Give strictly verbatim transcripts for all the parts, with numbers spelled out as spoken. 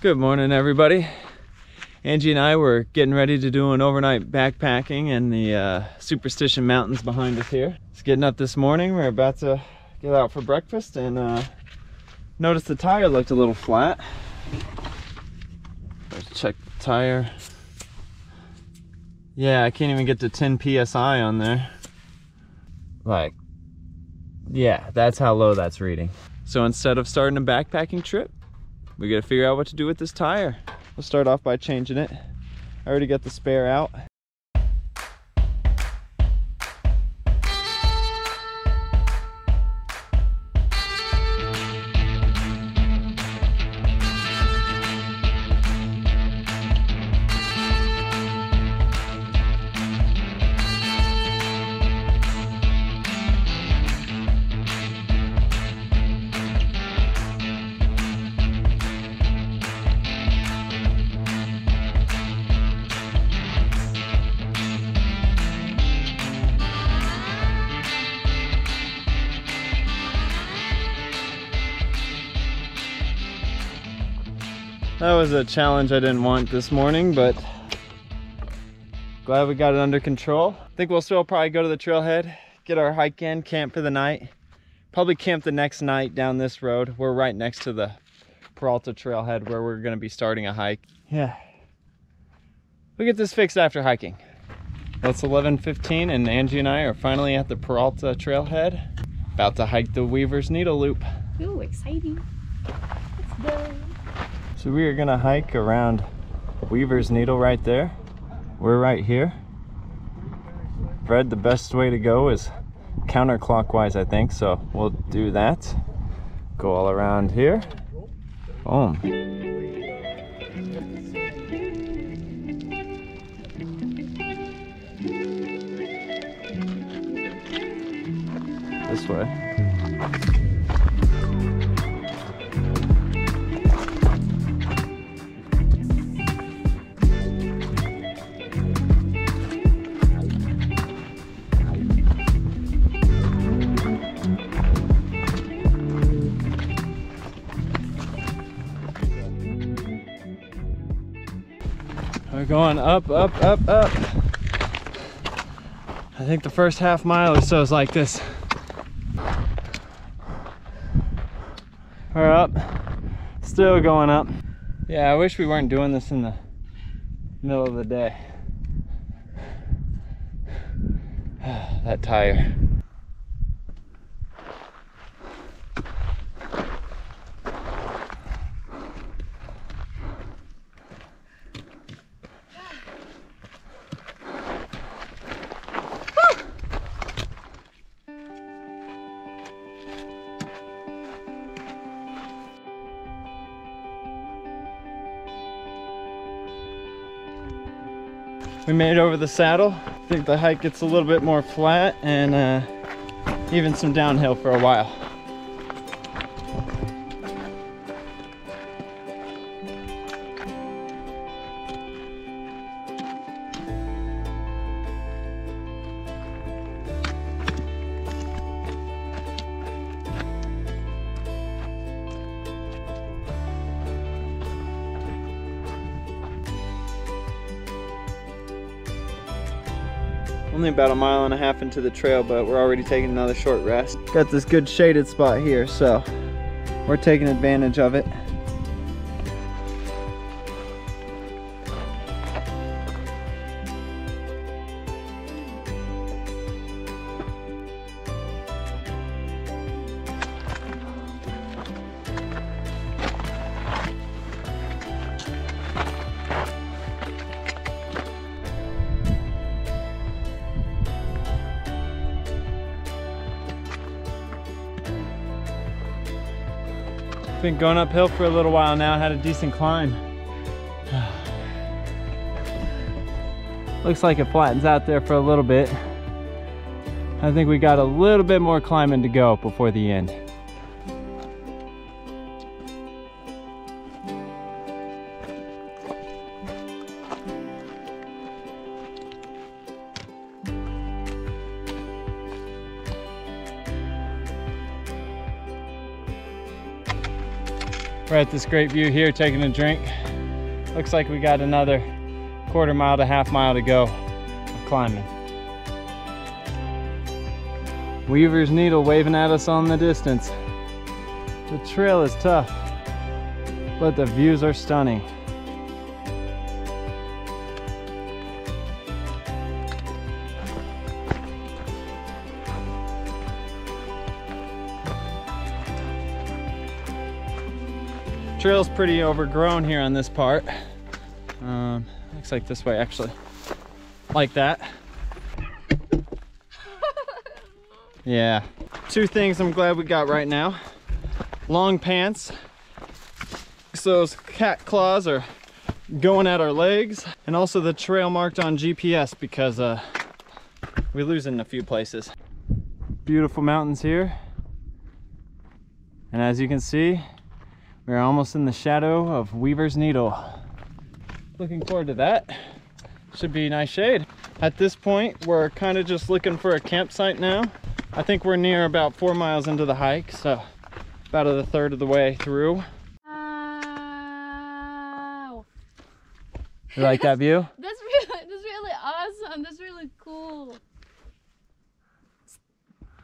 Good morning, everybody. Angie and I were getting ready to do an overnight backpacking in the uh, Superstition Mountains behind us here. It's getting up this morning. We're about to get out for breakfast and uh, noticed the tire looked a little flat. Let's check the tire. Yeah, I can't even get to ten P S I on there. Like, yeah, that's how low that's reading. So instead of starting a backpacking trip, we gotta figure out what to do with this tire. We'll start off by changing it. I already got the spare out. That was a challenge I didn't want this morning, but glad we got it under control. I think we'll still probably go to the trailhead, get our hike in, camp for the night, probably camp the next night down this road. We're right next to the Peralta Trailhead where we're gonna be starting a hike. Yeah, we'll get this fixed after hiking. Well, it's eleven fifteen and Angie and I are finally at the Peralta Trailhead, about to hike the Weaver's Needle Loop. Ooh, exciting, let's go. So we are gonna hike around Weaver's Needle right there. We're right here. I've read the best way to go is counterclockwise, I think, so we'll do that. Go all around here. Boom. This way. We're going up, up, up, up. I think the first half mile or so is like this. We're up, still going up. Yeah, I wish we weren't doing this in the middle of the day. That tire. We made over the saddle. I think the hike gets a little bit more flat and uh, even some downhill for a while. Only about a mile and a half into the trail, but we're already taking another short rest. Got this good shaded spot here, so we're taking advantage of it. Been going uphill for a little while now, had a decent climb. Looks like it flattens out there for a little bit. I think we got a little bit more climbing to go before the end. We're at this great view here, taking a drink. Looks like we got another quarter mile to half mile to go of climbing. Weaver's Needle waving at us on the distance. The trail is tough, but the views are stunning. Trail's pretty overgrown here on this part. Um, looks like this way actually, like that. Yeah, two things I'm glad we got right now. Long pants, so those cat claws are going at our legs, and also the trail marked on G P S because uh, we lose it in a few places. Beautiful mountains here. And as you can see, we're almost in the shadow of Weaver's Needle. Looking forward to that. Should be nice shade. At this point, we're kind of just looking for a campsite now. I think we're near about four miles into the hike, so about a third of the way through. Wow! You like that view? That's really, that's really awesome. That's really cool.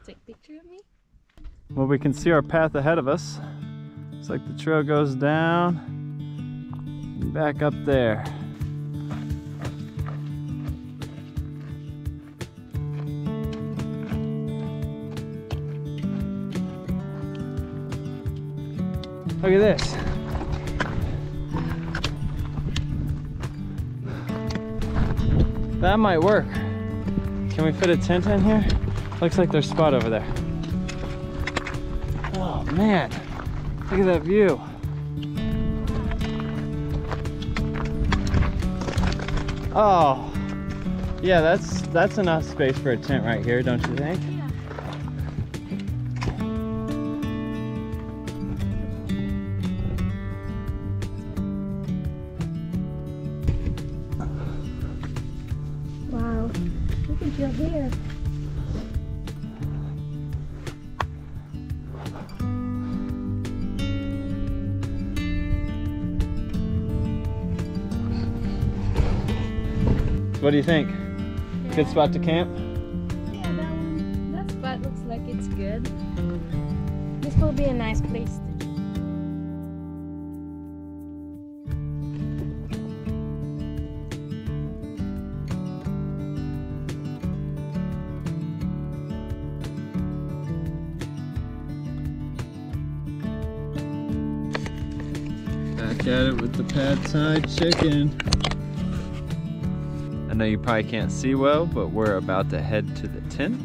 Take a picture of me. Well, we can see our path ahead of us. Looks like the trail goes down and back up there. Look at this. That might work. Can we fit a tent in here? Looks like there's a spot over there. Oh man, look at that view. Oh, yeah, that's, that's enough space for a tent right here, don't you think? Your hair. What do you think? Yeah. Good spot to camp? Yeah, that one, that spot looks like it's good. This will be a nice place to. Back at it with the pad thai chicken. I know you probably can't see well, but we're about to head to the tent.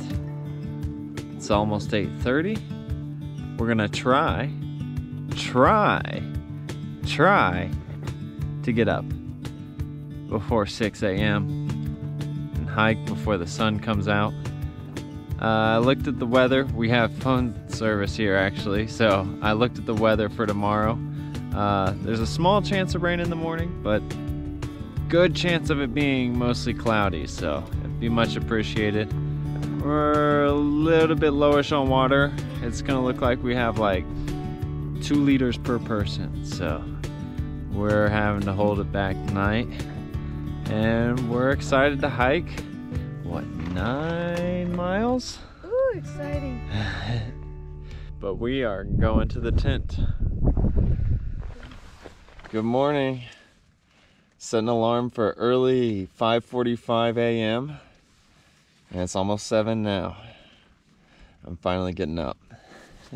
It's almost eight thirty. We're gonna try, try, try to get up before six A M and hike before the sun comes out. Uh, I looked at the weather. We have phone service here actually, so I looked at the weather for tomorrow. Uh, there's a small chance of rain in the morning, but good chance of it being mostly cloudy, so it'd be much appreciated. We're a little bit lowish on water. It's gonna look like we have like two liters per person, so we're having to hold it back tonight. And we're excited to hike, what, nine miles? Ooh, exciting. But we are going to the tent. Good morning. Set an alarm for early five forty-five A M and it's almost seven now. I'm finally getting up.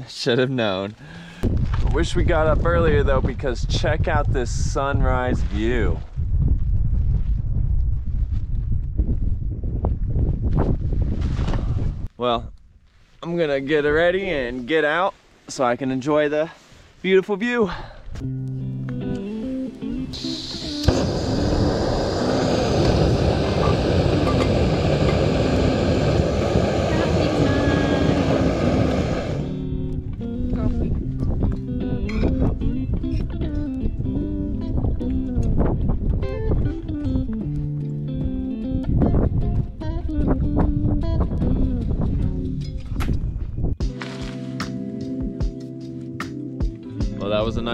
Should have known. I wish we got up earlier though, because check out this sunrise view. Well, I'm gonna get ready and get out so I can enjoy the beautiful view.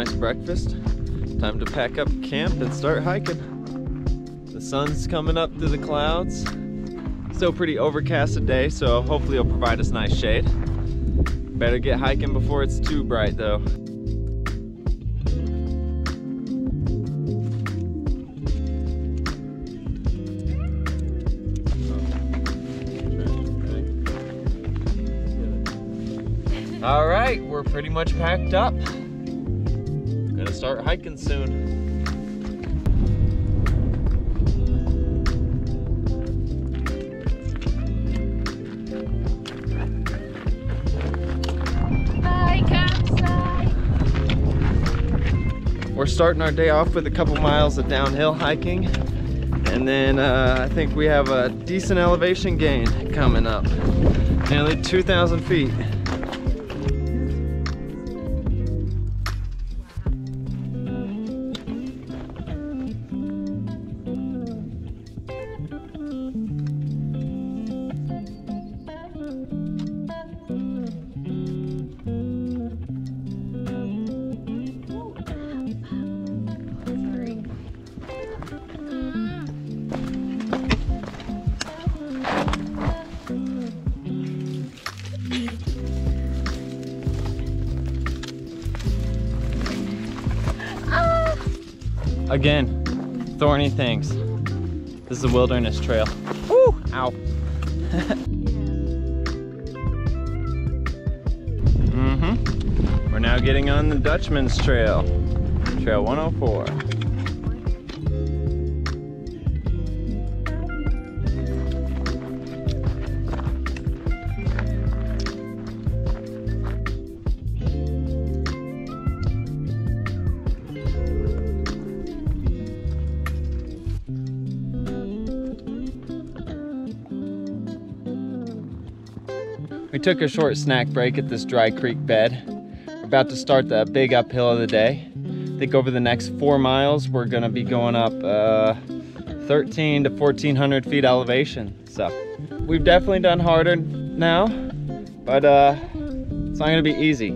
nice breakfast. Time to pack up camp and start hiking. The sun's coming up through the clouds. Still pretty overcast today, so hopefully it'll provide us nice shade. Better get hiking before it's too bright though. All right, we're pretty much packed up. Gonna start hiking soon. We're starting our day off with a couple miles of downhill hiking, and then uh, I think we have a decent elevation gain coming up, nearly two thousand feet. Again, thorny things. This is a wilderness trail. Woo! Ow. Mm-hmm. We're now getting on the Dutchman's Trail, Trail one oh four. We took a short snack break at this dry creek bed. We're about to start the big uphill of the day. I think over the next four miles, we're gonna be going up uh, thirteen to fourteen hundred feet elevation. So we've definitely done harder now, but uh, it's not gonna be easy.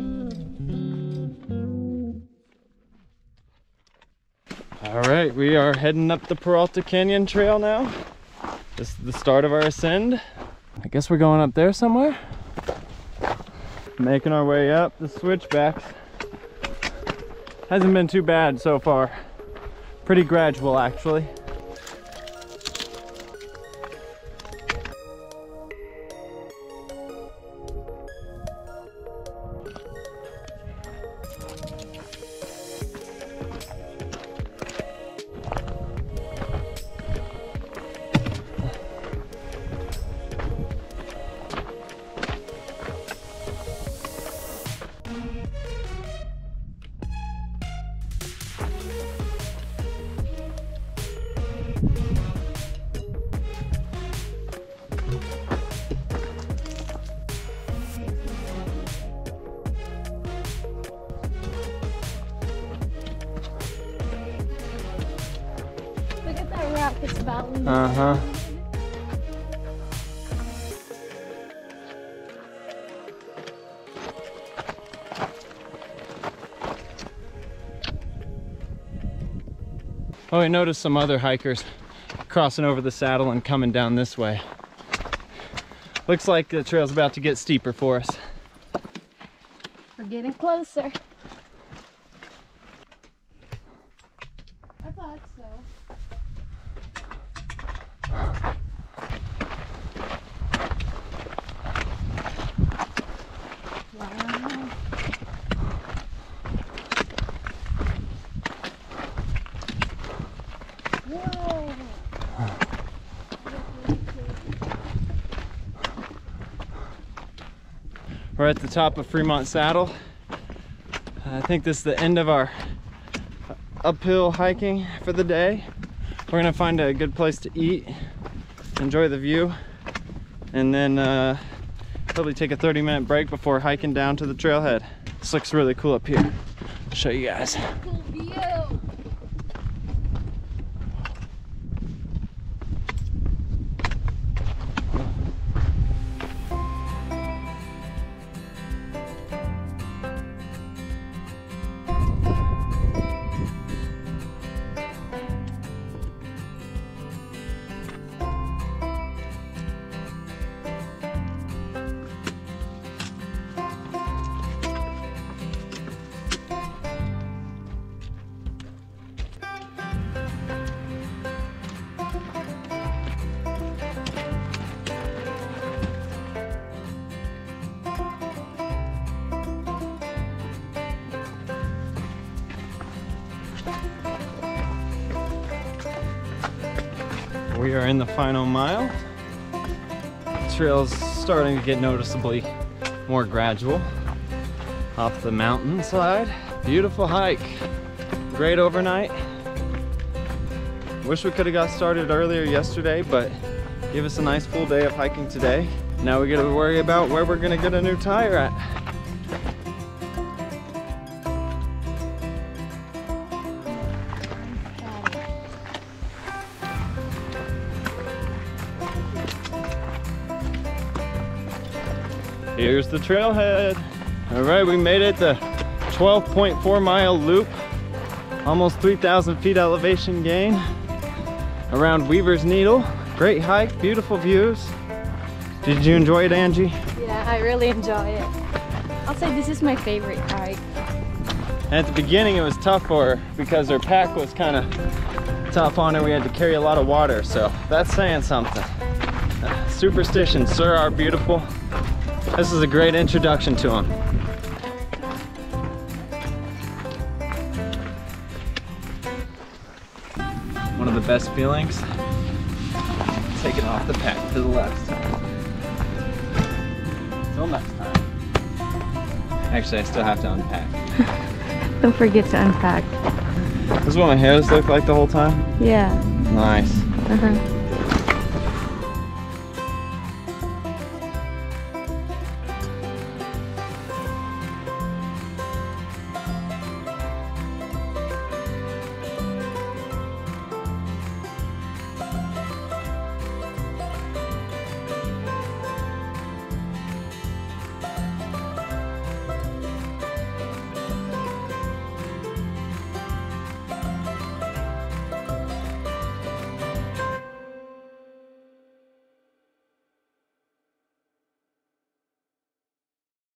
All right, we are heading up the Peralta Canyon Trail now. This is the start of our ascend. I guess we're going up there somewhere. Making our way up the switchbacks. Hasn't been too bad so far. Pretty gradual actually. Uh-huh. Oh, I noticed some other hikers crossing over the saddle and coming down this way. Looks like the trail's about to get steeper for us. We're getting closer. I thought so. We're at the top of Fremont Saddle. I think this is the end of our uphill hiking for the day. We're gonna find a good place to eat, enjoy the view, and then uh, probably take a thirty minute break before hiking down to the trailhead. This looks really cool up here. I'll show you guys. Cool view. We are in the final mile. The trail's starting to get noticeably more gradual. Up the mountainside. Beautiful hike. Great overnight. Wish we could have got started earlier yesterday, but give us a nice full day of hiking today. Now we gotta worry about where we're gonna get a new tire at. Here's the trailhead. All right, we made it, the twelve point four mile loop. Almost three thousand feet elevation gain around Weaver's Needle. Great hike, beautiful views. Did you enjoy it, Angie? Yeah, I really enjoy it. I'll say this is my favorite hike. At the beginning, it was tough for her because her pack was kind of tough on her. We had to carry a lot of water, so that's saying something. Uh, superstitions, sir, are beautiful. This is a great introduction to them. One of the best feelings, taking off the pack to the left. Till next time. Actually, I still have to unpack. Don't forget to unpack. This is what my hair has looked like the whole time? Yeah. Nice. Uh-huh.